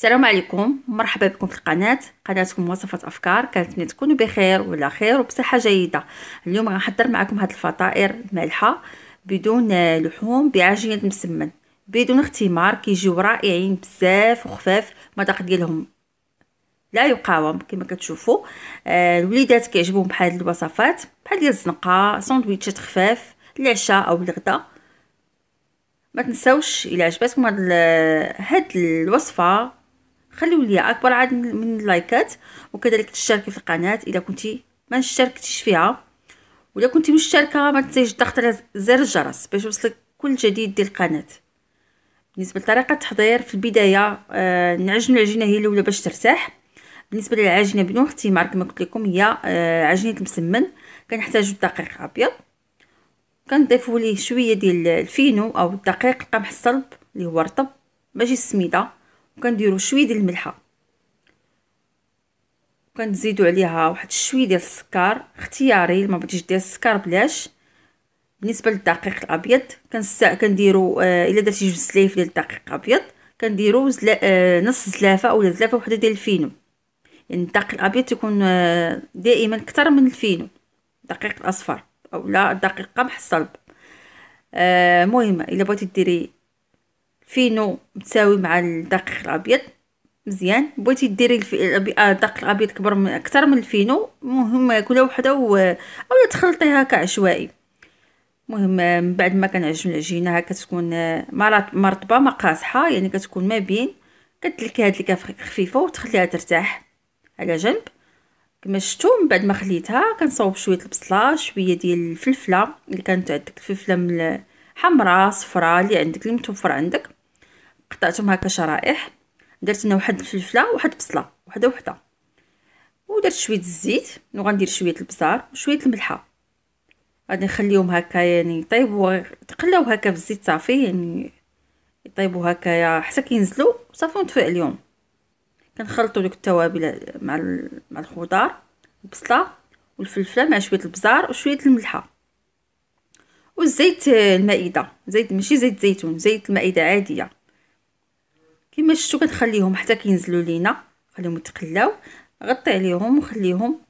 السلام عليكم ومرحبا بكم في قناتكم وصفات افكار. كنتمنى تكونوا بخير وعلى خير وبصحه جيده. اليوم غنحضر معكم هاد الفطائر مالحه بدون لحوم بعجينه مسمن بدون اختمار، كيجيو رائعين بزاف وخفاف، المذاق ديالهم لا يقاوم. كما كتشوفوا الوليدات كيعجبهم بحال هاد الوصفات، بحال ديال الزنقه، سندويتشات خفاف العشاء او الغداء. ما تنساوش الى عجبتكم هاد الوصفه خليو ليا اكبر عدد من اللايكات، وكذلك تشتركي في القناه اذا كنتي ما اشتركتيش فيها، ولا كنتي مشتركه ما تنسيش تضغط على زر الجرس باش يوصلك كل جديد ديال القناه. بالنسبه لطريقه التحضير، في البدايه نعجنوا العجينه هي الاولى باش ترتاح. بالنسبه للعجينه بدون اختمار كما قلت لكم هي عجينه المسمن، كنحتاجو الدقيق ابيض، كنضيفوا ليه شويه ديال الفينو او الدقيق قمح الصلب اللي هو رطب باش السميده، وكنديروا شويه ديال الملحه، وكنزيدوا عليها واحد شويه ديال السكر اختياري، ما بغيتيش دير السكر بلاش. بالنسبه للدقيق الابيض كنديروا الا درتي جوج سلايف ديال الدقيق الابيض كنديروا نص زلافه اولا زلافه وحده ديال الفينو، يعني الدقيق الابيض تكون دائما اكثر من الفينو، الدقيق الاصفر اولا الدقيق قمح الصلب. مهمه الا بغيتي ديري فينو متساوي مع الدقيق الابيض مزيان، بغيتي ديري الدقيق الابيض كبر من اكثر من الفينو مهم كل وحده اولا تخلطيها كعشوائي. المهم من بعد ما كنعجن العجينه ها كتكون مرطبه ما قاصحه، يعني كتكون ما بين، كتلكي هاد اللي خفيفه وتخليها ترتاح على جنب. كما شفتوا من بعد ما خليتها كنصاوب شويه البصله، شويه ديال الفلفله اللي كانت عندك، الفلفله حمراء صفراء اللي عندك اللي متوفر عندك، قطعتهم هكا شرائح، درت لنا واحد الفلفله واحد البصله وحده، ودرت شويه الزيت وغندير شويه البزار وشويه الملحه. غادي نخليهم هكا يعني يطيبوا، تقلاو هكا في الزيت صافي، يعني يطيبوا هكا حتى كينزلوا صافي ونطفئ عليهم. كنخلطوا دوك التوابل مع الخضار، البصله والفلفله مع شويه البزار وشويه الملحه والزيت المائده، زيت ماشي زيت زيتون، زيت المائده عاديه. كما شفتوا كنخليهم حتى كينزلوا لينا، خليهم يتقلاو، غطي عليهم وخليهم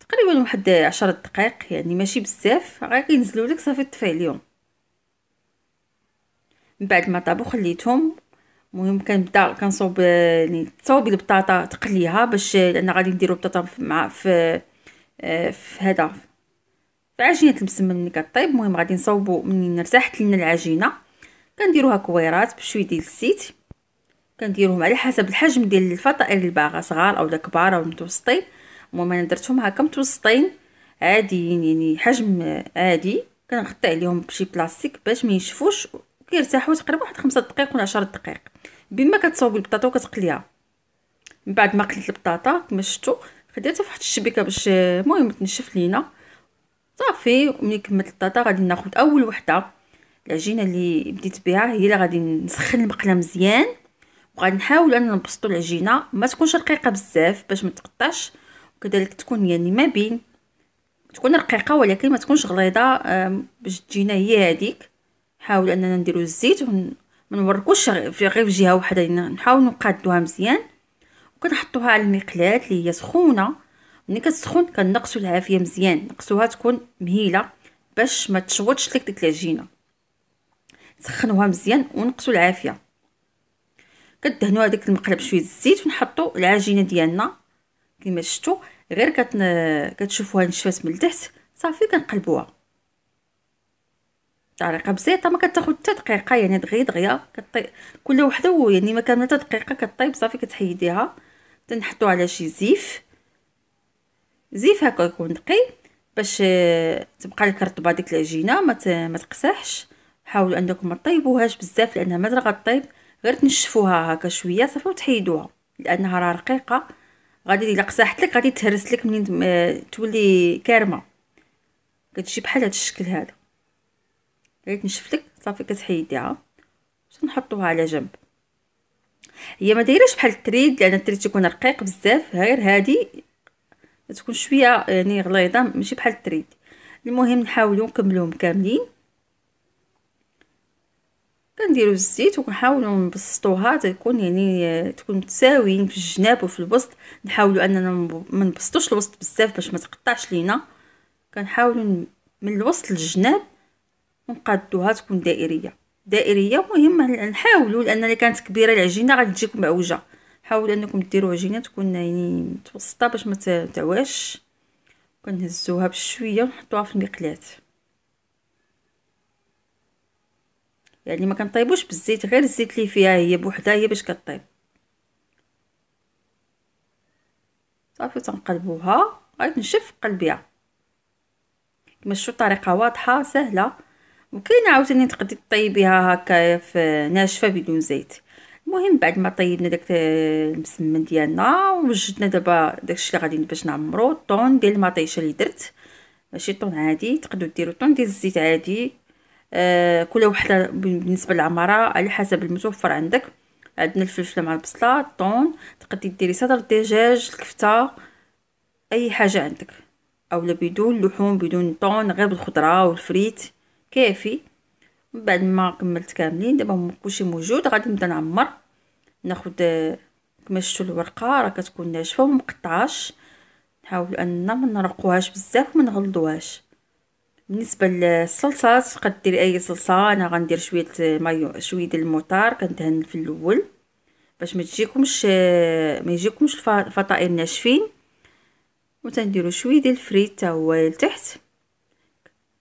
تقريبا واحد 10 دقائق، يعني ماشي بزاف، غير كينزلوا لك صافي طفي عليهم. من بعد ما طابو خليتهم. المهم كنبدا كنصوب يعني تصاوبي البطاطا تقليها، باش لان غادي نديرو بطاطا مع في هذا في عجينه المسمن ملي كطيب. المهم غادي نصوبو، منين ارتاحت لنا العجينه كنديروها كويرات بشويه ديال الزيت، كنديروهم على حسب الحجم ديال الفطائر اللي باغا، صغار او كبار او متوسطين. المهم انا درتهم هكا متوسطين عاديين، يعني حجم عادي، كنغطي عليهم بشي بلاستيك باش ما ينشفوش، كيرتاحوا تقريبا واحد 5 دقائق ولا 10 دقائق بما كتصاوبي البطاطا وكتقليها. من بعد ما قليت البطاطا كما شفتوا خديتها فواحد الشبيكه باش المهم تنشف لينا صافي. وملي كملت البطاطا غادي ناخذ اول وحده العجينه اللي بديت بها، هي اللي غادي نسخن المقله مزيان، وغادي نحاول ان نبسطوا العجينه ما تكونش رقيقه بزاف باش ما تقطعش، وكذلك تكون يعني ما بين تكون رقيقه ولكن ما تكونش غليظه باش تجينا هي هذيك. نحاول اننا نديرو الزيت وما نوركوش غير في جهه وحده، نحاول نقادوها مزيان، وكنحطوها على المقلاه اللي هي سخونه. ملي كتسخن كنقصوا العافيه مزيان، نقصوها تكون مهيله باش ما تشوطش لك ديك العجينه، سخنوها مزيان ونقصوا العافيه. كدهنوا هذيك المقله بشويه الزيت ونحطوا العجينه ديالنا كما شفتوا، غير كتشوفوها نشفات من التحت صافي كنقلبوها. طريقه بسيطه ما كتاخذ حتى دقيقه، يعني دغيا دغيا كطيب كل وحده، يعني ما كامله حتى دقيقه كطيب صافي كتحيديها. تنحطو على شي زيف هكا يكون نقي باش تبقى لك رطبه ديك العجينه ما تقسحش. حاولوا انكم ما طيبوهاش بزاف لانها مازال غطيب، غير تنشفوها هكا شويه صافي وتحيدوها لانها راه رقيقه، غادي الا قسحت لك غادي تهرس لك منين تولي كارمه، كتجي بحال هذا الشكل هذا. غير تنشف لك صافي كتحيديها ونحطوها على جنب. هي ما دايرهش بحال التريد لان التريد تيكون رقيق بزاف، غير هادي تكون شويه يعني غليظه ماشي بحال التريد. المهم نحاولوا نكملوهم كاملين كنديروا الزيت وكنحاولوا نبسطوها تكون يعني تكون متساويين في الجناب وفي الوسط. نحاولوا اننا ما نبسطوش الوسط بزاف باش ما تقطعش لينا، كنحاولوا من الوسط للجناب ونقادوها تكون دائريه دائريه. مهم نحاولوا، لان اللي كانت كبيره العجينه غادي تجيكم معوجه. حاولوا انكم ديروا عجينه تكون يعني متوسطه باش ما تعواش. كنهزوها بشويه ونحطوها في المقلاه، يعني ما كنطيبوش بالزيت، غير الزيت اللي فيها هي بوحدها هي باش كطيب. صافي تنقلبوها، غادي نشف قلبيها كما شفتوا. طريقه واضحه سهله، وكاينه عاوتاني تقدري تطيبيها هكا في ناشفه بدون زيت. المهم بعد ما طيبنا داك المسمن ديالنا ووجدنا دابا داكشي اللي غادي باش نعمرو، الطون ديال المطيشه اللي درت، ماشي طون عادي، تقدروا ديروا طون ديال الزيت عادي. كل وحده بالنسبه للعماره على حسب المتوفر عندك. عندنا الفلفله مع البصله، الطون، تقدري ديري صدر الدجاج، الكفته، اي حاجه عندك، اولا بدون لحوم بدون طون، غير بالخضره والفريت كافي. من بعد ما كملت كاملين دابا كلشي موجود، غادي نبدا نعمر. ناخذ كما شفتوا الورقه راه كتكون ناشفه ومقطعاش، نحاول اننا ما نرقوهاش بزاف وما نغلظوهاش. بالنسبه للصلصات تقدري اي صلصه، انا غندير شويه مايو، شويه ديال المطار كندهن في الاول باش ما يجيكمش الفطائر ناشفين. وتنديروا شويه ديال الفريت حتى هو لتحت،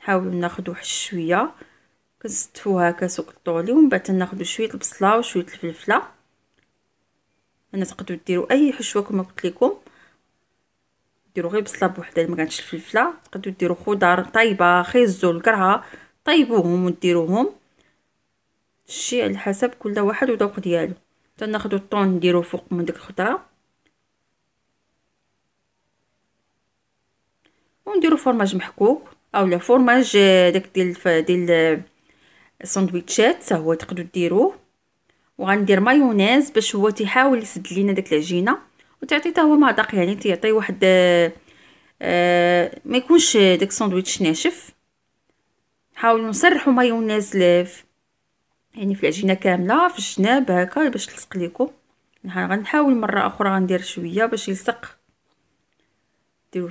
نحاولوا ناخذ واحد شويه كنستفوها هكا سوق الطولي. ومن بعد ناخذ شويه البصله وشويه الفلفله. انا تقدروا ديروا اي حشوه كما قلت لكم، ديروا غير بصله بوحدها اللي ما كانتش الفلفله. تقدروا ديروا خضار طايبه، خيزو، الكرعه، طيبوهم وديروهم، شي على حسب كل واحد وذوق ديالو. تناخذوا الطون نديروا فوق من ديك الخضره، ونديروا فرماج محكوك اولا فرماج داك ديال الساندويتشات هو تقدروا ديروه. وغندير مايونيز باش هو تيحاول يسد لينا داك العجينه وتعطي حتى هو مذاق، يعني تيعطي واحد ما يكونش داك الساندويتش ناشف. حاولوا نسرحوا مايونيز يعني في العجينه كامله في الجناب هكا باش تلصق لكم. غنحاول مره اخرى غندير شويه باش يلصق، ديروا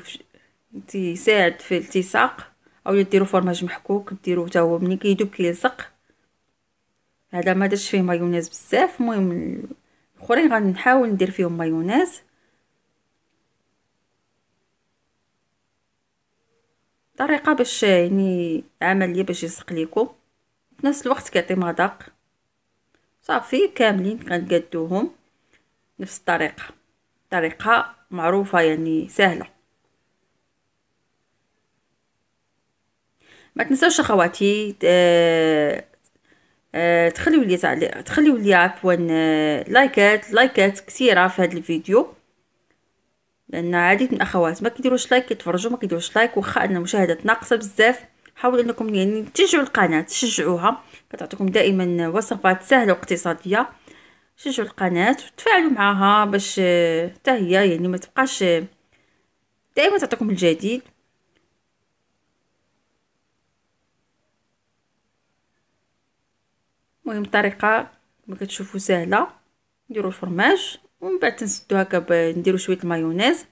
تيساعد في الالتصاق، اولا ديروا فرماج محكوك ديروه حتى هو ملي كيدوب كيلصق. هذا ما درتش فيه مايونيز بزاف. المهم الاخرين غنحاول ندير فيهم مايونيز. طريقه باش يعني عمليه باش يلصق لكم في نفس الوقت كيعطي مذاق. صافي كاملين كنقادوهم نفس الطريقه، طريقه معروفه يعني سهله. ما تنساوش اخواتي تخليوا لي عفوا لايكات كثيره في هذا الفيديو، لان عديد من الاخوات ما كيديروش لايك، كيتفرجوا ما كيديروش لايك، واخا ان المشاهدات ناقصه بزاف. حاولوا انكم يعني تشجعوا القناه، تشجعوها، كتعطيكم دائما وصفات سهله واقتصاديه. شجعوا القناه وتفاعلوا معها باش حتى هي يعني ما تبقاش دائما تعطيكم الجديد. المهم الطريقه كما كتشوفوا سهله، نديروا الفرماج ومن بعد نسدو هكا، نديروا شويه المايونيز.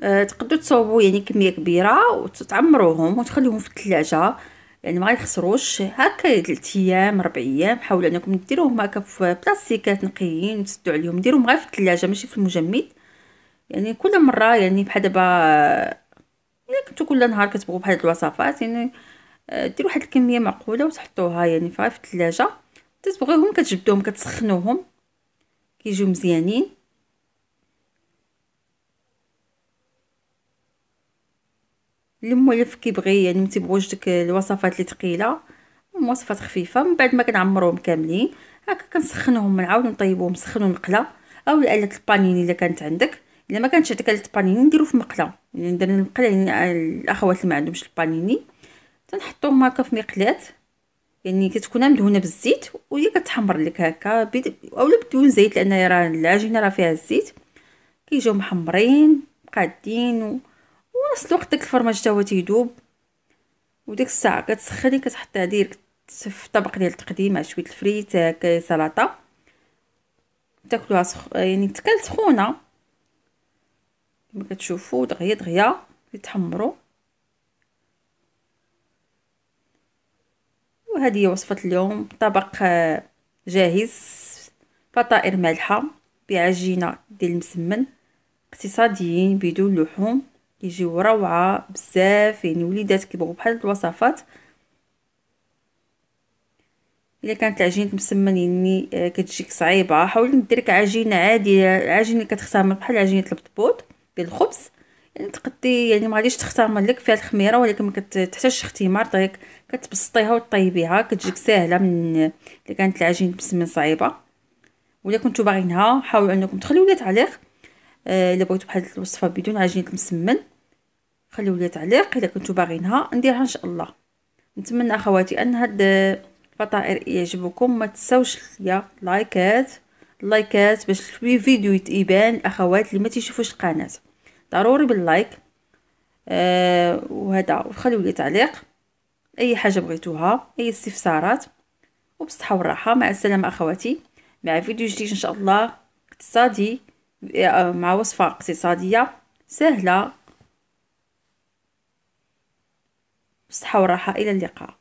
تقدروا تصاوبوا يعني كميه كبيره وتعمروهم وتخليهم في الثلاجه، يعني ما غيخسروش هكا 3 ايام 4 ايام. حاولوا انكم ديروهم هكا في بلاستيكات نقيين وتسدوا عليهم، ديروهم غير في الثلاجه ماشي في المجمد. يعني كل مره يعني بحال دابا الا كنتو كل نهار كتبغوا بحال هاد الوصفات، يعني ديروا واحد الكميه معقوله وتحطوها يعني في الثلاجه. تتبغيوهم كتجبدوهم كتسخنوهم كيجيو مزيانين. الملف كيبغي يعني ما تيبغوش ديك الوصفات اللي ثقيله، وصفات خفيفه. من بعد ما كنعمروهم كاملين هكا كنسخنوهم، نعاودو نطيبوهم، نسخنو المقله او اله البانيني الا كانت عندك. الا ما كانتش عندك اله البانيني نديرو في مقله، يعني درنا المقله يعني الاخوات اللي ما عندهمش البانيني تنحطوهم هكا في مقلاه، يعني كتكون مدهونه بالزيت وهي كتحمر لك هكا اولا بدون زيت، لان راه العجينه راه فيها الزيت، كيجيو محمرين قادين ونفس الوقت داك الفرماج حتى هو تيذوب. وديك الساعه كتسخني كتحطيها ديريكت في الطبق ديال التقديم مع شويه الفريت هكا سلطه، تاكلوها يعني تكال سخونه كما كتشوفوا دغيا دغيا كيتحمروا. وهذه هي وصفه اليوم، طبق جاهز، فطائر مالحه بعجينه ديال المسمن، اقتصاديين بدون لحوم، كيجيو روعه بزاف، يعني وليدات كيبغوا بحال الوصفات. الا كانت عجينه مسمن يعني كتجيك صعيبه، حاولي ديرك عجينه عاديه، العجينه اللي كتختمر بحال عجينه البطبوط ديال الخبز، يعني تقدي يعني ما غاديش تختمر لك فيها الخميره، ولكن ما كتحتاجش اختمار، داك كتبسطيها وطيبيها كتجيك ساهله من الا كانت العجينه مسمن صعيبه. ولا كنتو باغينها حاولوا انكم تخليو لي تعليق الا بغيتو بحال الوصفه بدون عجينه المسمن، خليو لي تعليق الا كنتو باغينها نديرها ان شاء الله. نتمنى اخواتي ان هاد الفطائر يعجبكم، ما تنساوش ليا اللايكات باش الفيديو يبان الاخوات اللي ما تيشوفوش القناه، ضروري باللايك. وهذا، وخليو لي تعليق اي حاجه بغيتوها، اي استفسارات. وبالصحه والراحه، مع السلامه اخواتي، مع فيديو جديد ان شاء الله اقتصادي، مع وصفة اقتصادية سهلة. بالصحة والراحة، إلى اللقاء.